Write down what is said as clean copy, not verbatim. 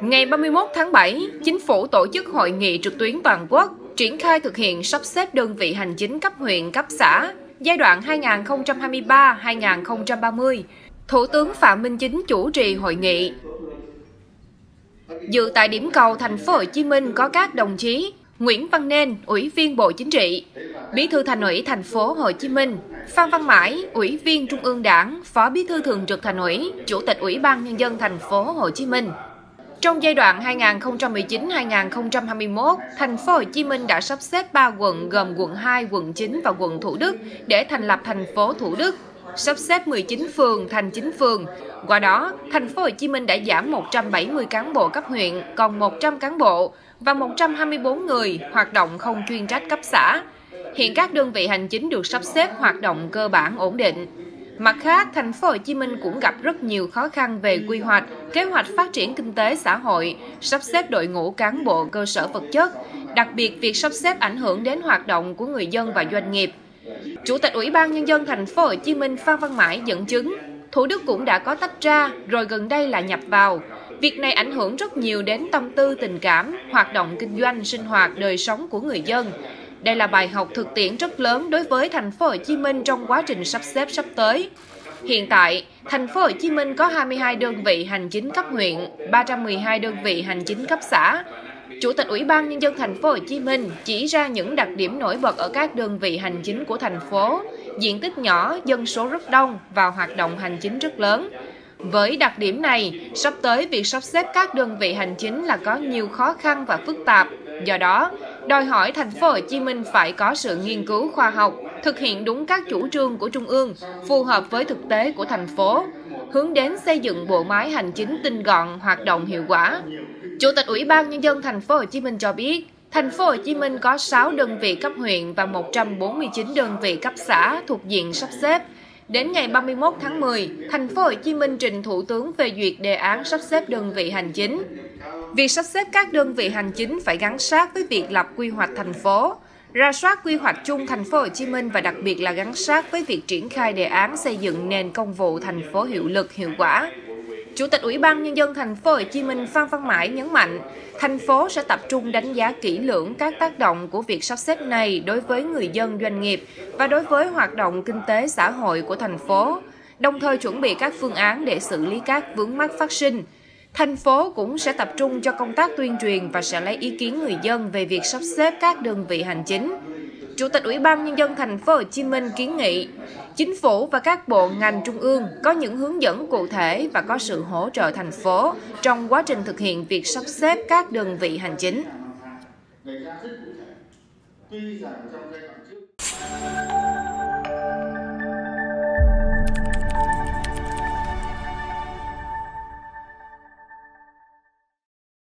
Ngày 31 tháng 7, Chính phủ tổ chức hội nghị trực tuyến toàn quốc triển khai thực hiện sắp xếp đơn vị hành chính cấp huyện, cấp xã giai đoạn 2023-2030. Thủ tướng Phạm Minh Chính chủ trì hội nghị. Dự tại điểm cầu thành phố Hồ Chí Minh có các đồng chí Nguyễn Văn Nên, Ủy viên Bộ Chính trị, Bí thư Thành ủy thành phố Hồ Chí Minh; Phan Văn Mãi, Ủy viên Trung ương Đảng, Phó Bí thư Thường trực Thành ủy, Chủ tịch Ủy ban Nhân dân thành phố Hồ Chí Minh. Trong giai đoạn 2019-2021, thành phố Hồ Chí Minh đã sắp xếp 3 quận gồm quận 2, quận 9 và quận Thủ Đức để thành lập thành phố Thủ Đức, sắp xếp 19 phường thành 9 phường. Qua đó, thành phố Hồ Chí Minh đã giảm 170 cán bộ cấp huyện còn 100 cán bộ và 124 người hoạt động không chuyên trách cấp xã. Hiện các đơn vị hành chính được sắp xếp hoạt động cơ bản ổn định. Mặt khác, thành phố Hồ Chí Minh cũng gặp rất nhiều khó khăn về quy hoạch, kế hoạch phát triển kinh tế xã hội, sắp xếp đội ngũ cán bộ cơ sở vật chất, đặc biệt việc sắp xếp ảnh hưởng đến hoạt động của người dân và doanh nghiệp. Chủ tịch Ủy ban Nhân dân thành phố Hồ Chí Minh Phan Văn Mãi dẫn chứng, Thủ Đức cũng đã có tách ra, rồi gần đây là nhập vào. Việc này ảnh hưởng rất nhiều đến tâm tư, tình cảm, hoạt động kinh doanh, sinh hoạt, đời sống của người dân. Đây là bài học thực tiễn rất lớn đối với thành phố Hồ Chí Minh trong quá trình sắp xếp sắp tới. Hiện tại, thành phố Hồ Chí Minh có 22 đơn vị hành chính cấp huyện, 312 đơn vị hành chính cấp xã. Chủ tịch Ủy ban Nhân dân thành phố Hồ Chí Minh chỉ ra những đặc điểm nổi bật ở các đơn vị hành chính của thành phố, diện tích nhỏ, dân số rất đông và hoạt động hành chính rất lớn. Với đặc điểm này, sắp tới việc sắp xếp các đơn vị hành chính là có nhiều khó khăn và phức tạp. Do đó, đòi hỏi thành phố Hồ Chí Minh phải có sự nghiên cứu khoa học, thực hiện đúng các chủ trương của Trung ương, phù hợp với thực tế của thành phố, hướng đến xây dựng bộ máy hành chính tinh gọn, hoạt động hiệu quả. Chủ tịch Ủy ban Nhân dân thành phố Hồ Chí Minh cho biết, thành phố Hồ Chí Minh có 6 đơn vị cấp huyện và 149 đơn vị cấp xã thuộc diện sắp xếp. Đến ngày 31 tháng 10, thành phố Hồ Chí Minh trình Thủ tướng phê duyệt đề án sắp xếp đơn vị hành chính. Việc sắp xếp các đơn vị hành chính phải gắn sát với việc lập quy hoạch thành phố, rà soát quy hoạch chung thành phố Hồ Chí Minh và đặc biệt là gắn sát với việc triển khai đề án xây dựng nền công vụ thành phố hiệu lực, hiệu quả. Chủ tịch Ủy ban Nhân dân thành phố Hồ Chí Minh Phan Văn Mãi nhấn mạnh, thành phố sẽ tập trung đánh giá kỹ lưỡng các tác động của việc sắp xếp này đối với người dân, doanh nghiệp và đối với hoạt động kinh tế xã hội của thành phố, đồng thời chuẩn bị các phương án để xử lý các vướng mắc phát sinh. Thành phố cũng sẽ tập trung cho công tác tuyên truyền và sẽ lấy ý kiến người dân về việc sắp xếp các đơn vị hành chính. Chủ tịch Ủy ban Nhân dân thành phố Hồ Chí Minh kiến nghị Chính phủ và các bộ ngành trung ương có những hướng dẫn cụ thể và có sự hỗ trợ thành phố trong quá trình thực hiện việc sắp xếp các đơn vị hành chính.